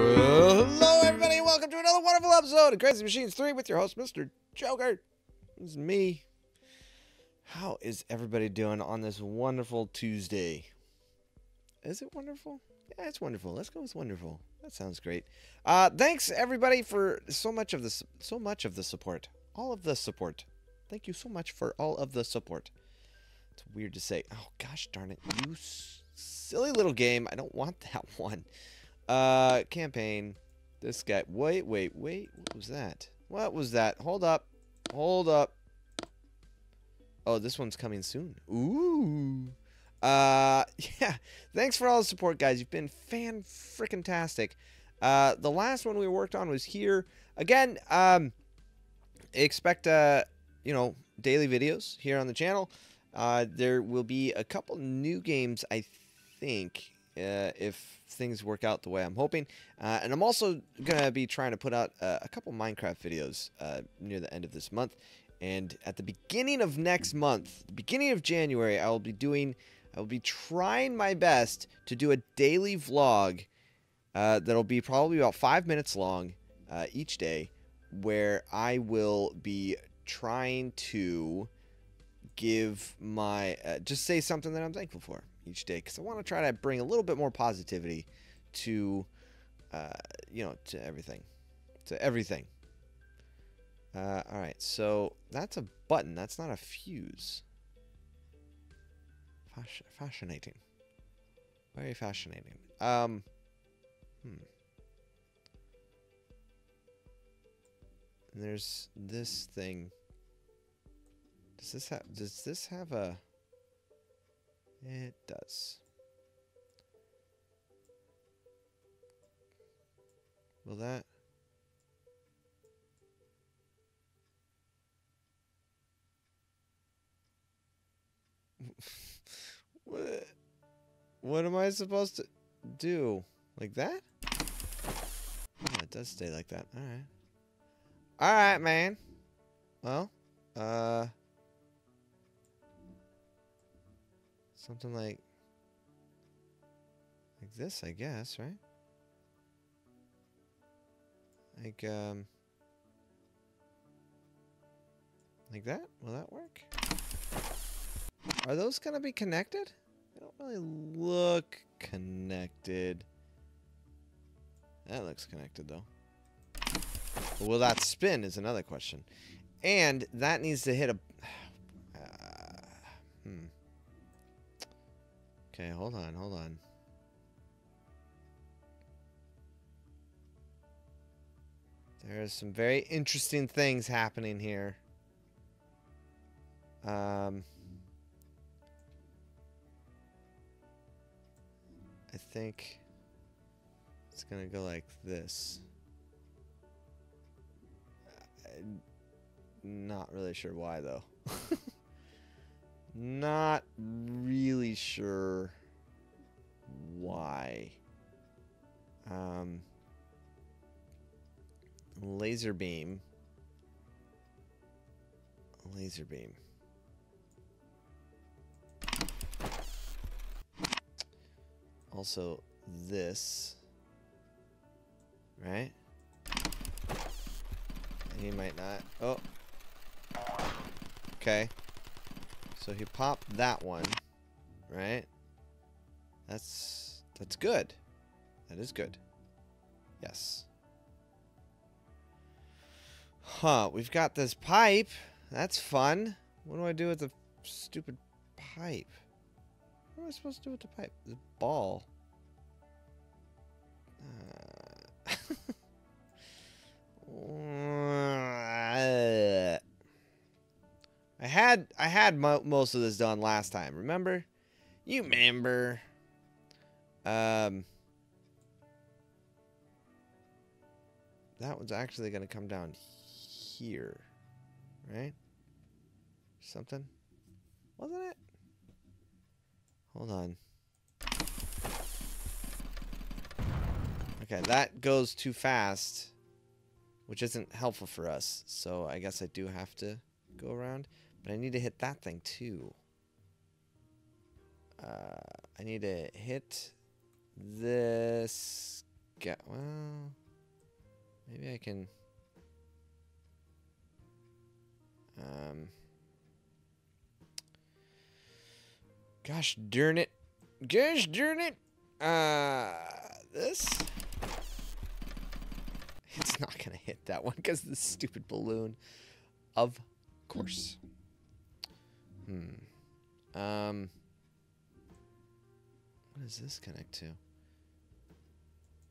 Hello, everybody. Welcome to another wonderful episode of Crazy Machines 3 with your host, Mr. Jogart. This is me. How is everybody doing on this wonderful Tuesday? Is it wonderful? Yeah, it's wonderful. Let's go with wonderful. That sounds great. Thanks, everybody, for so much of the support. All of the support. Thank you so much for all of the support. It's weird to say. Oh, gosh darn it. You silly little game. I don't want that one. Campaign. This guy. Wait. What was that? Hold up. Oh, this one's coming soon. Ooh. Yeah. Thanks for all the support, guys. You've been fan-frickin-tastic. The last one we worked on was here. Again, expect, daily videos here on the channel. There will be a couple new games, I think, if things work out the way I'm hoping. And I'm also going to be trying to put out a couple Minecraft videos near the end of this month. And at the beginning of next month, the beginning of January, I will be trying my best to do a daily vlog that'll be probably about 5 minutes long each day, where I will be trying to give my just say something that I'm thankful for each day, because I want to try to bring a little bit more positivity to everything. All right, so that's a button. That's not a fuse. Fascinating. Very fascinating. There's this thing. Does this have a... It does. Will that... What am I supposed to do? Like that? Oh, it does stay like that. Alright. Alright, man. Well, something like this, I guess, right? Like that? Will that work? Are those going to be connected? They don't really look connected. That looks connected, though. But will that spin is another question. And that needs to hit a... Okay, hold on. There's some very interesting things happening here. I think it's gonna go like this. I'm not really sure why, though. Not really sure why. Laser beam. Also this, right? He might not. Oh. Okay. So he popped that one, right? That's good. That is good. Yes. Huh, we've got this pipe. That's fun. What do I do with the stupid pipe? What am I supposed to do with the pipe? The ball. I had most of this done last time. Remember? You remember? That one's actually gonna come down here, right? Something, wasn't it? Hold on. Okay, that goes too fast, which isn't helpful for us. So I guess I do have to go around, but I need to hit that thing too. I need to hit this get... Well... Maybe I can... Gosh darn it. Gosh darn it! This? It's not gonna hit that one because of the stupid balloon. Of course. What does this connect to?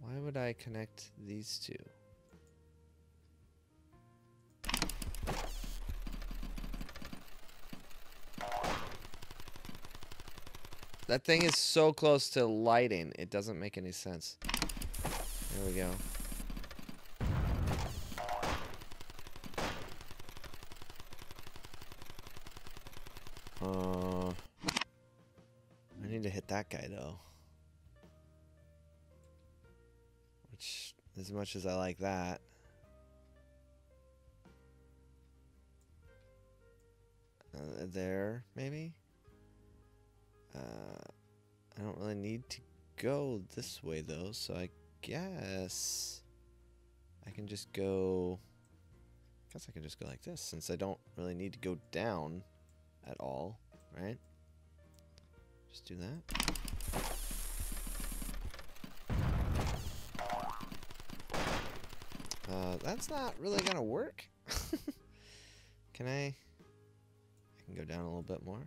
Why would I connect these two? That thing is so close to lighting, it doesn't make any sense. There we go. I need to hit that guy, though. Which, as much as I like that... there, maybe? I don't really need to go this way, though, so I guess I can just go... I guess I can just go like this, since I don't really need to go down at all, right? Just do that. That's not really gonna work. Can I... I can go down a little bit more.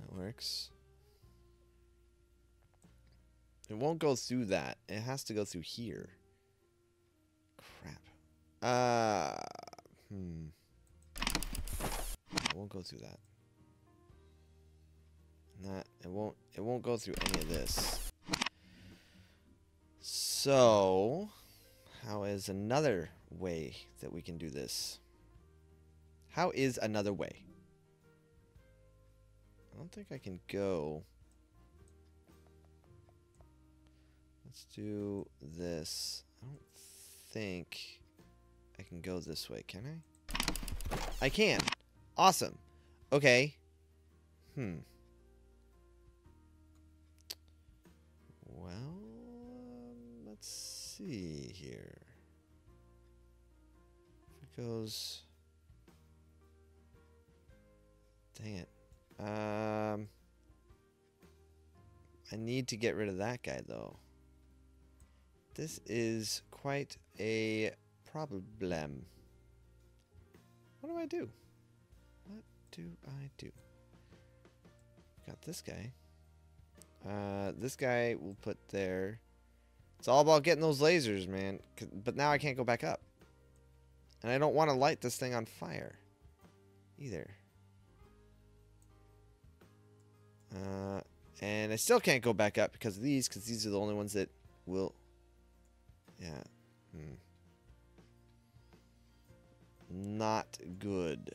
That works. It won't go through that. It has to go through here. Crap. It won't go through that. Not. It won't go through any of this. So, how is another way that we can do this? How is another way? I don't think I can go. Let's do this. I don't think I can go this way, can I? I can. Awesome. Okay. Well, let's see here. If it goes... Dang it. I need to get rid of that guy, though. This is quite a problem. What do I do? What do I do? Got this guy. This guy we'll put there. It's all about getting those lasers, man. But now I can't go back up. And I don't want to light this thing on fire. Either. And I still can't go back up because of these, because these are the only ones that will... Yeah. Not good.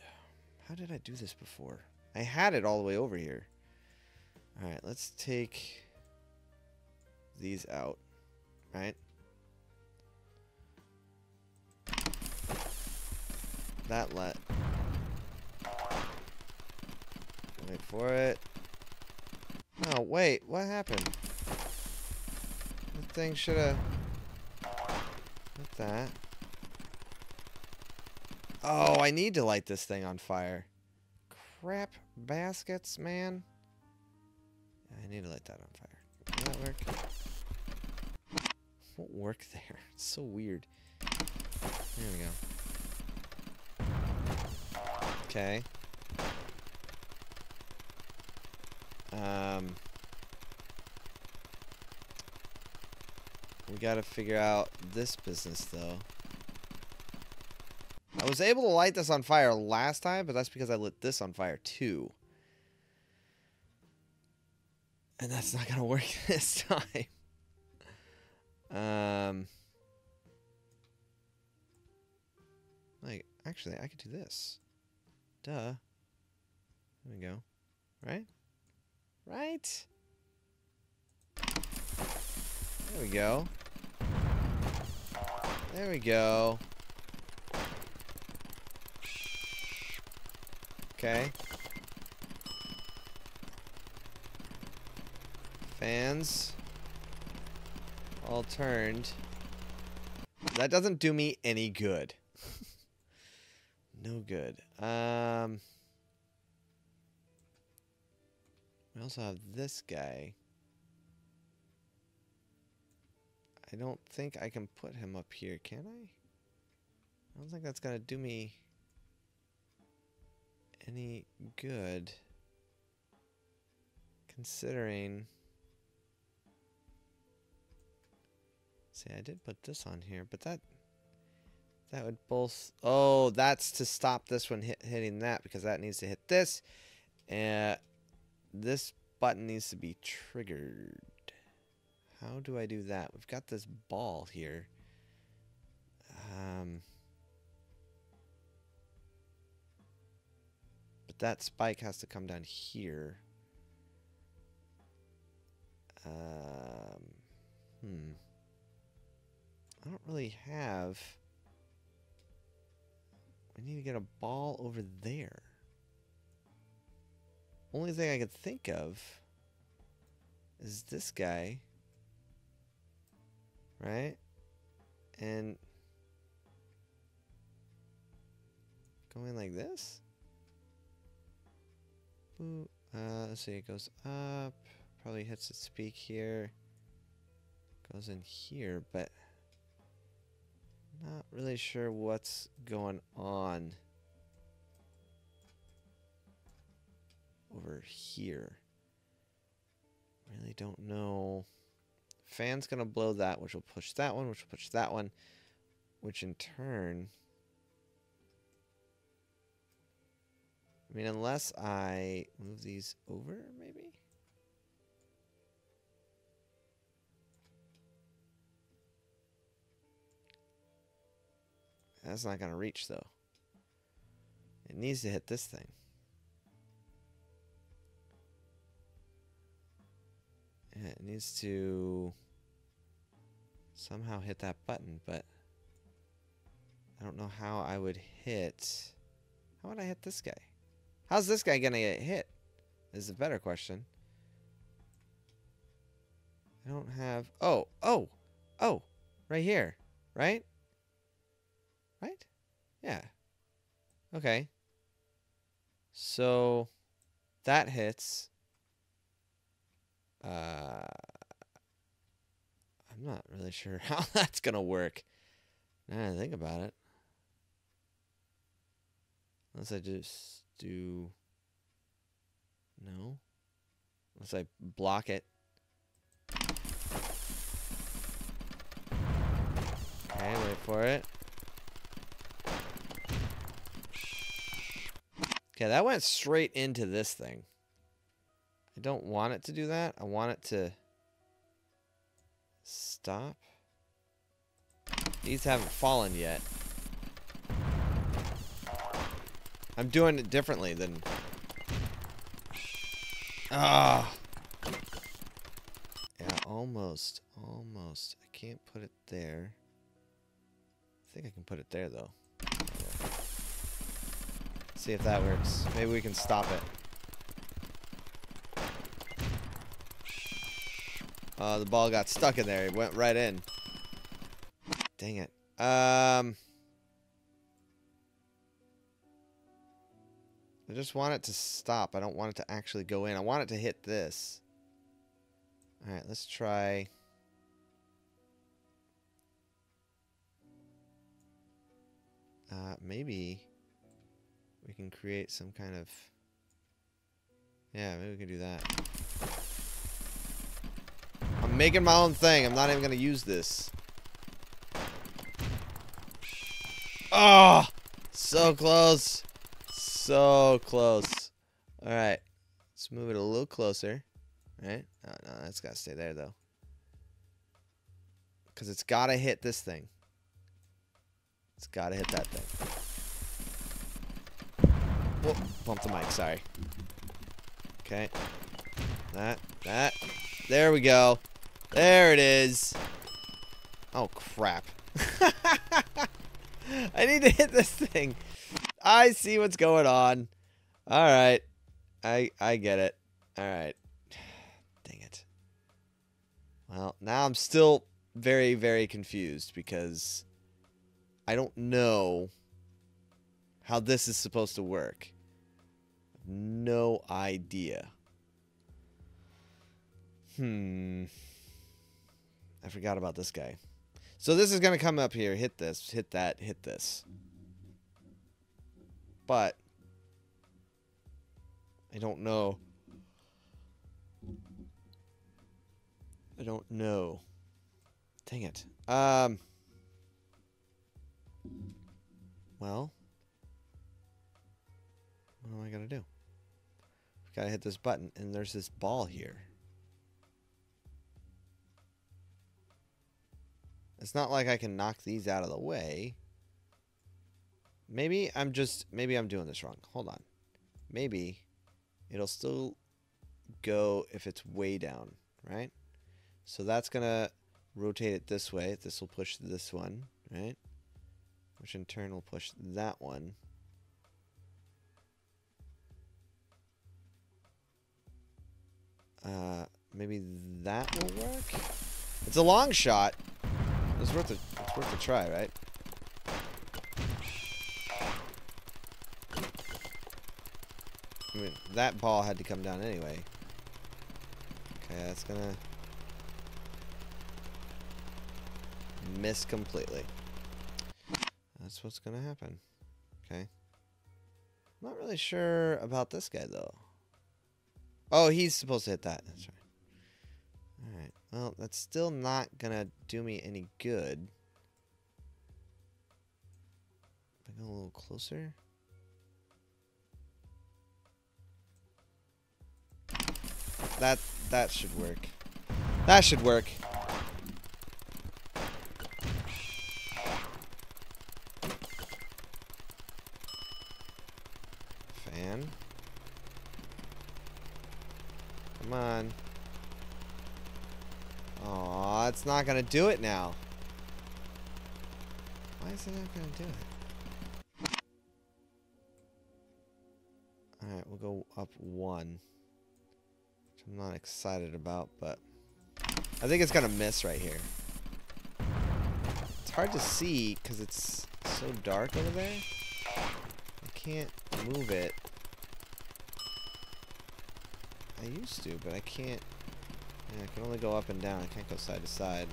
How did I do this before? I had it all the way over here. Alright, let's take these out. Right? That let... Wait for it. Oh, wait, what happened? The thing should have... Not that. Oh, I need to light this thing on fire. Crap baskets, man. I need to light that on fire. Will that work? It won't work there. It's so weird. There we go. Okay. We gotta figure out this business, though. I was able to light this on fire last time, but that's because I lit this on fire, too. And that's not gonna work this time. Like, actually, I could do this. Duh. There we go. Right? Right? There we go. There we go. Okay. Fans. all turned. That doesn't do me any good. No good. We also have this guy. I don't think I can put him up here, can I? I don't think that's gonna do me any good, considering... See, I did put this on here, but that would both... Oh, that's to stop this one hitting that, because that needs to hit this. And this button needs to be triggered. How do I do that? We've got this ball here. But that spike has to come down here. I don't really have... We need to get a ball over there. Only thing I could think of is this guy. Right? And going like this? Ooh, let's see, it goes up, probably hits its peak here, goes in here, but not really sure what's going on over here. Really don't know. Fan's gonna blow that, which will push that one, which will push that one, which in turn, I mean, unless I move these over, maybe? That's not gonna reach, though. It needs to hit this thing. It needs to somehow hit that button, but I don't know how I would hit. How would I hit this guy? How's this guy gonna get hit? Is the better question. I don't have... Oh! Right here. Right? Right? Yeah. Okay. So, that hits... I'm not really sure how that's gonna work. Now that I think about it. Unless I just do... No. Unless I block it. Okay, wait for it. Okay, that went straight into this thing. I don't want it to do that. I want it to stop. These haven't fallen yet. I'm doing it differently than... Ah! Yeah, almost. Almost. I can't put it there. I think I can put it there, though. See if that works. Maybe we can stop it. The ball got stuck in there. It went right in. Dang it. I just want it to stop. I don't want it to actually go in. I want it to hit this. Alright, let's try... maybe we can create some kind of... Yeah, maybe we can do that. Making my own thing. I'm not even gonna use this. Oh, so close. So close. All right. Let's move it a little closer. All right. No, that's gotta stay there though. Cause it's gotta hit this thing. It's gotta hit that thing. Whoa, bumped the mic, sorry. Okay. That. There we go. There it is. Oh, crap. I need to hit this thing. I see what's going on. All right. I get it. All right. Dang it. Well, now I'm still very, very confused because I don't know how this is supposed to work. No idea. I forgot about this guy. So this is going to come up here. Hit this, hit that, hit this. But I don't know. I don't know. Dang it. Well, what am I going to do? I've got to hit this button, and there's this ball here. It's not like I can knock these out of the way. Maybe I'm doing this wrong. Hold on. Maybe it'll still go if it's way down, right? So that's going to rotate it this way. This will push this one, right? Which in turn will push that one. Maybe that will work? It's a long shot. It's worth a try, right? I mean, that ball had to come down anyway. Okay, that's gonna miss completely. That's what's gonna happen. Okay. I'm not really sure about this guy, though. Oh, he's supposed to hit that. That's right. Alright, well, that's still not gonna do me any good. If I go a little closer. That should work. That should work. Fan. Come on. Aw, it's not gonna do it now. Why is it not gonna do it? Alright, we'll go up one. Which I'm not excited about, but I think it's gonna miss right here. It's hard to see because it's so dark over there. I can't move it. I used to, but I can't. Yeah, I can only go up and down. I can't go side to side.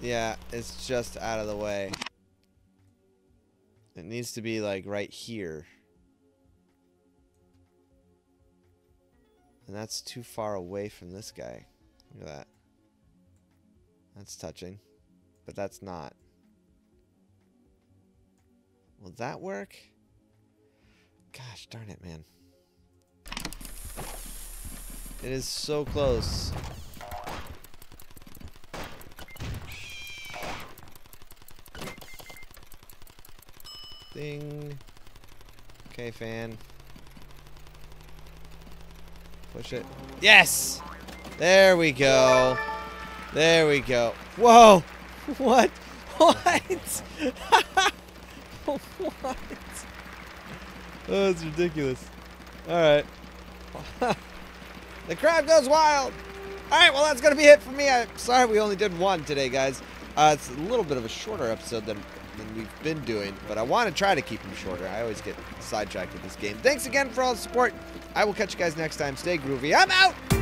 Yeah, it's just out of the way. It needs to be, like, right here. And that's too far away from this guy. Look at that. That's touching. But that's not. Will that work? Gosh darn it, man. It is so close. Ding. Okay, fan. Push it. Yes! There we go. There we go. Whoa! What? What? What? Oh, that's ridiculous. Alright. The crowd goes wild! Alright, well that's gonna be it for me. I'm sorry we only did one today, guys. It's a little bit of a shorter episode than we've been doing, but I want to try to keep them shorter. I always get sidetracked with this game. Thanks again for all the support. I will catch you guys next time. Stay groovy. I'm out!